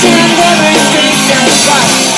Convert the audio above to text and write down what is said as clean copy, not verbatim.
Dancing on every street and bus.